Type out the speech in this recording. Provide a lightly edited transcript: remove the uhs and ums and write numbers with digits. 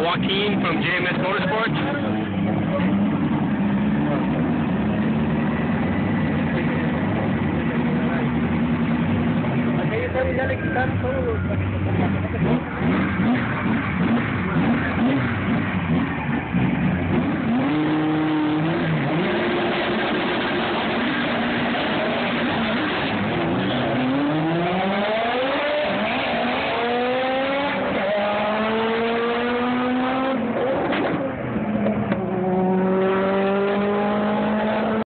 Joaquin from JMS Motorsports. I think it's